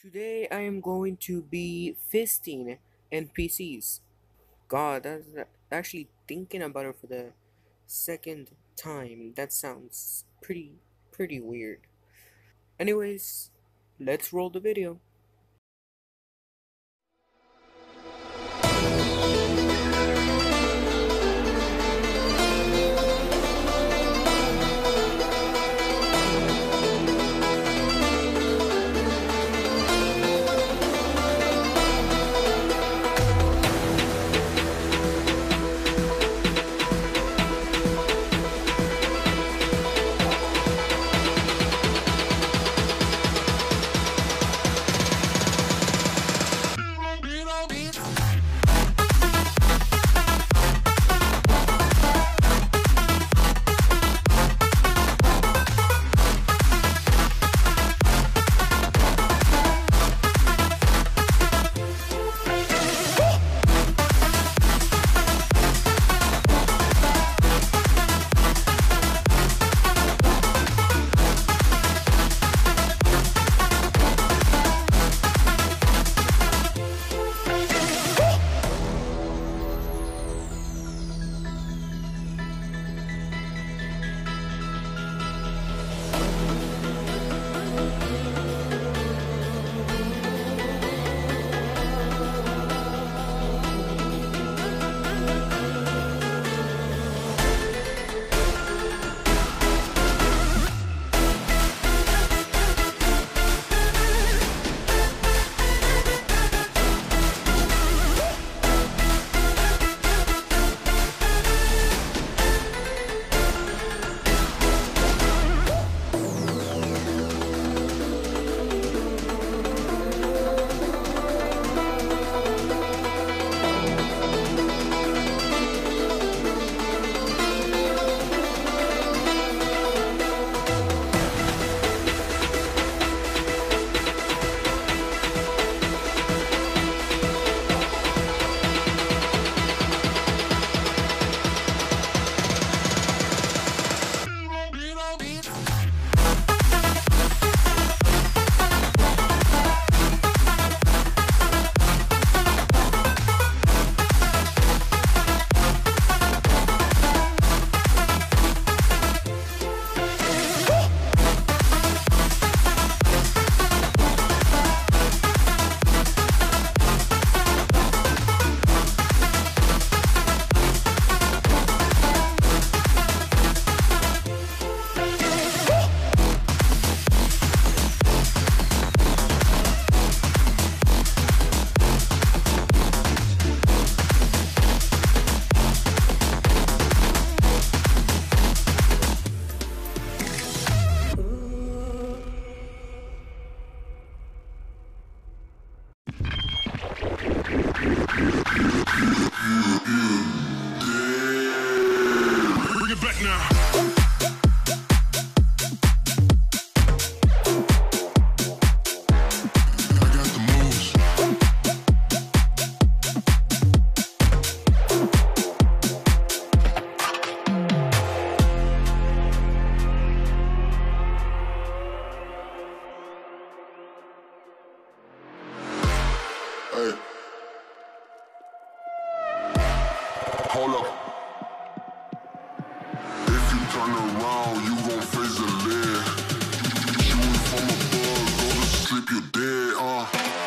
Today I am going to be fisting NPCs. God, I'm actually thinking about it for the second time. That sounds pretty weird. Anyways, let's roll the video. Hold up. If you turn around, you gon' face the lead. Shooting from above, go to sleep, you're dead.